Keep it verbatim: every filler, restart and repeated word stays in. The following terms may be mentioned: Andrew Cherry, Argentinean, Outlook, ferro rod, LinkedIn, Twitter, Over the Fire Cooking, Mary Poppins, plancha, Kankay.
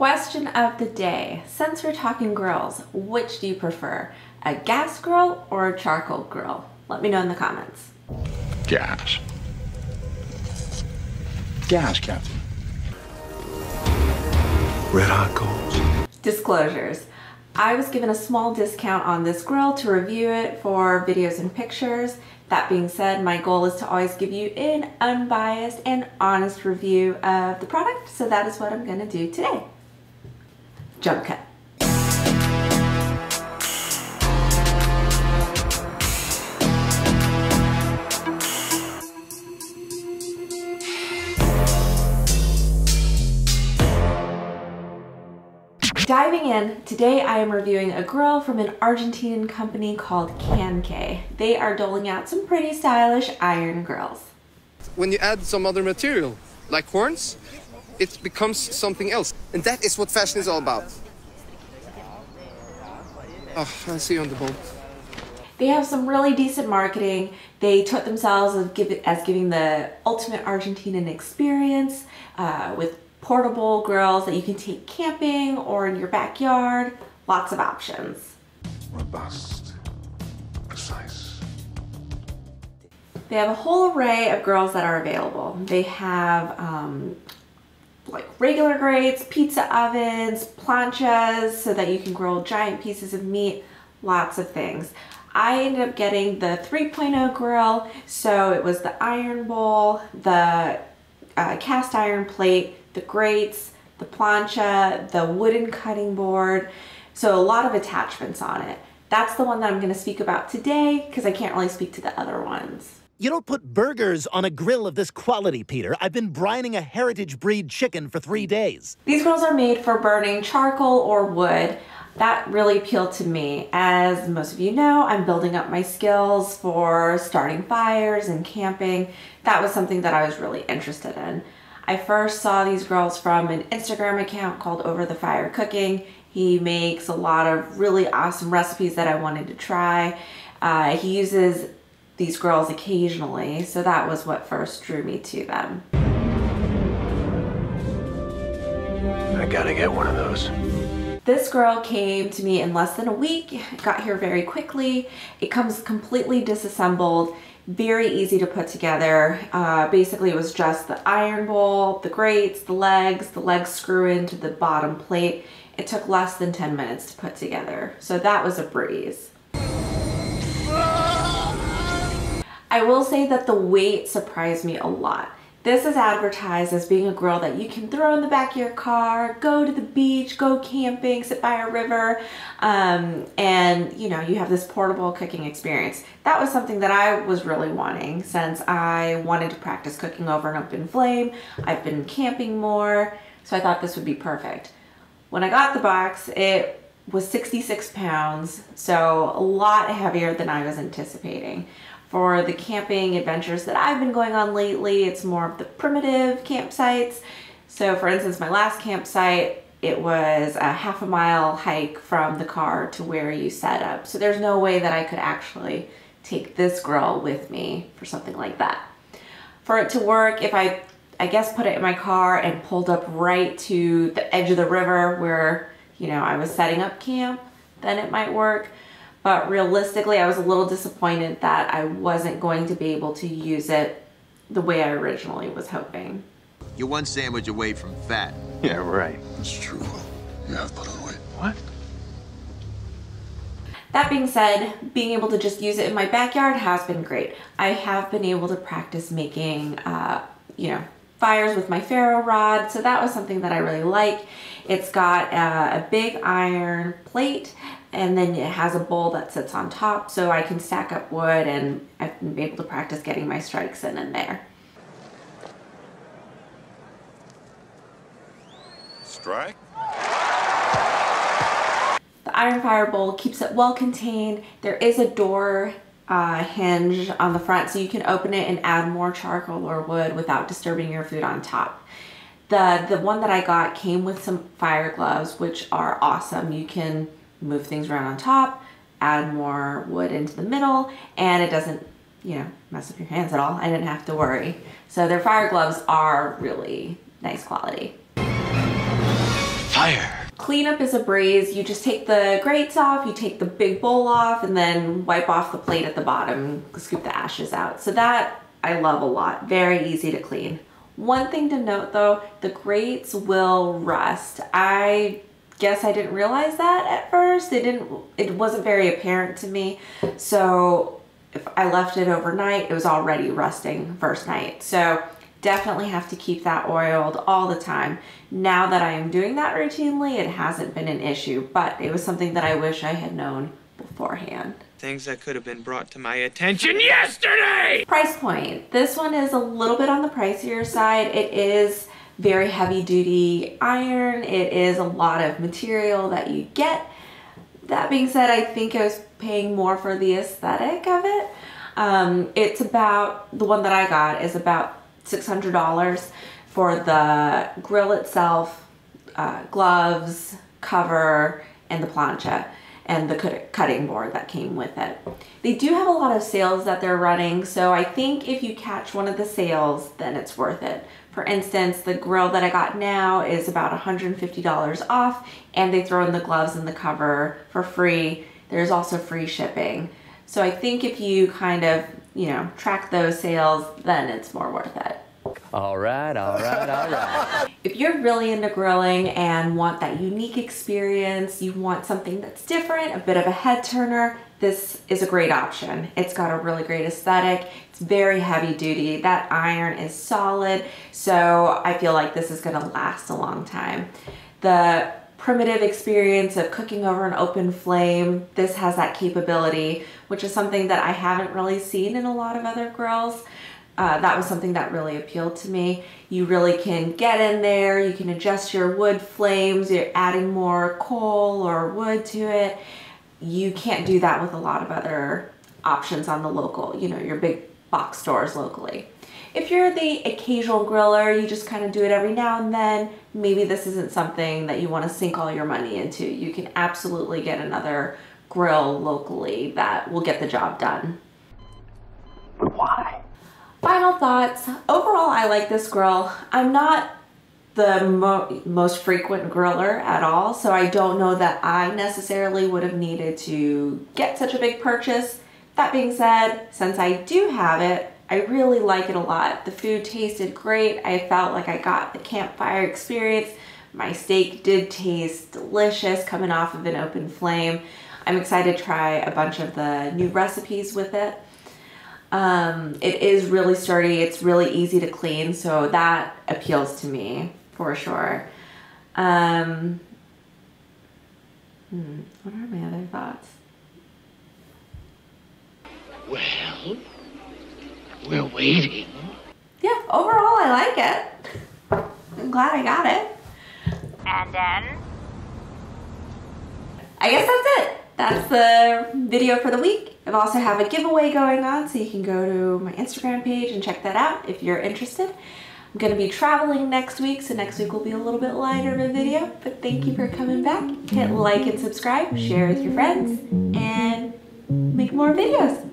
Question of the day. Since we're talking grills, which do you prefer? A gas grill or a charcoal grill? Let me know in the comments. Gas. Gas, Captain. Red hot coals. Disclosures. I was given a small discount on this grill to review it for videos and pictures. That being said, my goal is to always give you an unbiased and honest review of the product, so that is what I'm gonna do today. Jump cut. Diving in, today I am reviewing a grill from an Argentinian company called Kankay. They are doling out some pretty stylish iron grills. When you add some other material, like horns, it becomes something else. And that is what fashion is all about. Oh, I see you on the boat. They have some really decent marketing. They took themselves as, give, as giving the ultimate Argentinian experience uh, with portable grills that you can take camping or in your backyard. Lots of options. Robust, precise. They have a whole array of grills that are available. They have um, like regular grates, pizza ovens, planchas so that you can grill giant pieces of meat, lots of things. I ended up getting the three point oh grill, so it was the iron bowl, the uh, cast iron plate, the grates, the plancha, the wooden cutting board. So a lot of attachments on it. That's the one that I'm gonna speak about today because I can't really speak to the other ones. You don't put burgers on a grill of this quality, Peter. I've been brining a heritage breed chicken for three days. These grills are made for burning charcoal or wood. That really appealed to me. As most of you know, I'm building up my skills for starting fires and camping. That was something that I was really interested in. I first saw these grills from an Instagram account called Over the Fire Cooking. He makes a lot of really awesome recipes that I wanted to try. Uh, he uses these grills occasionally, so that was what first drew me to them. I gotta get one of those. This grill came to me in less than a week. It got here very quickly. It comes completely disassembled. Very easy to put together. Uh, basically it was just the iron bowl, the grates, the legs, the legs screw into the bottom plate. It took less than ten minutes to put together. So that was a breeze. I will say that the weight surprised me a lot. This is advertised as being a grill that you can throw in the back of your car, go to the beach, go camping, sit by a river, um, and you know, you have this portable cooking experience. That was something that I was really wanting since I wanted to practice cooking over an open flame. I've been camping more, so I thought this would be perfect. When I got the box, it was sixty-six pounds, so a lot heavier than I was anticipating. For the camping adventures that I've been going on lately, it's more of the primitive campsites. So for instance, my last campsite, it was a half a mile hike from the car to where you set up. So there's no way that I could actually take this grill with me for something like that. For it to work, if I, I guess, put it in my car and pulled up right to the edge of the river where, you know, I was setting up camp, then it might work. But realistically, I was a little disappointed that I wasn't going to be able to use it the way I originally was hoping. You're one sandwich away from fat. Yeah, right. It's true. You have put on weight. What? That being said, being able to just use it in my backyard has been great. I have been able to practice making, uh, you know, fires with my ferro rod, so that was something that I really like. It's got a, a big iron plate, and then it has a bowl that sits on top, so I can stack up wood, and I've been able to practice getting my strikes in in there. Strike? The iron fire bowl keeps it well contained. There is a door Uh, hinge on the front so you can open it and add more charcoal or wood without disturbing your food on top. The, the one that I got came with some fire gloves, which are awesome. You can move things around on top, add more wood into the middle, and it doesn't, you know, mess up your hands at all. I didn't have to worry. So their fire gloves are really nice quality. Fire. cleanup is a breeze. You just take the grates off, you take the big bowl off, and then wipe off the plate at the bottom, scoop the ashes out. So that I love a lot, very easy to clean. One thing to note though, the grates will rust. I guess I didn't realize that at first. They didn't, it wasn't very apparent to me. So if I left it overnight, it was already rusting first night. So definitely have to keep that oiled all the time. Now that I am doing that routinely, it hasn't been an issue, but it was something that I wish I had known beforehand. Things that could have been brought to my attention yesterday! Price point. This one is a little bit on the pricier side. It is very heavy duty iron. It is a lot of material that you get. That being said, I think I was paying more for the aesthetic of it. Um, it's about, the one that I got is about six hundred dollars for the grill itself, uh, gloves, cover, and the plancha, and the cutting board that came with it. They do have a lot of sales that they're running, so I think if you catch one of the sales, then it's worth it. For instance, the grill that I got now is about one hundred fifty dollars off, and they throw in the gloves and the cover for free. There's also free shipping. So I think if you kind of, you know, track those sales, then it's more worth it. All right, all right, all right. If you're really into grilling and want that unique experience, you want something that's different, a bit of a head turner, this is a great option. It's got a really great aesthetic. It's very heavy duty. That iron is solid. So I feel like this is gonna last a long time. The primitive experience of cooking over an open flame, this has that capability, which is something that I haven't really seen in a lot of other grills. Uh, that was something that really appealed to me. You really can get in there, you can adjust your wood flames, you're adding more coal or wood to it. You can't do that with a lot of other options on the local, you know, your big box stores locally. If you're the occasional griller, you just kind of do it every now and then, maybe this isn't something that you want to sink all your money into. You can absolutely get another grill locally that will get the job done. But why? Final thoughts. Overall, I like this grill. I'm not the mo most frequent griller at all, so I don't know that I necessarily would have needed to get such a big purchase. That being said, since I do have it, I really like it a lot. The food tasted great. I felt like I got the campfire experience. My steak did taste delicious coming off of an open flame. I'm excited to try a bunch of the new recipes with it. Um, it is really sturdy. It's really easy to clean, so that appeals to me for sure. Um, hmm, what are my other thoughts? Well, we're waiting. Yeah, overall I like it. I'm glad I got it. And then? I guess that's it. That's the video for the week. I also have a giveaway going on, so you can go to my Instagram page and check that out if you're interested. I'm gonna be traveling next week, so next week will be a little bit lighter of a video, but thank you for coming back. Hit like and subscribe, share with your friends, and make more videos.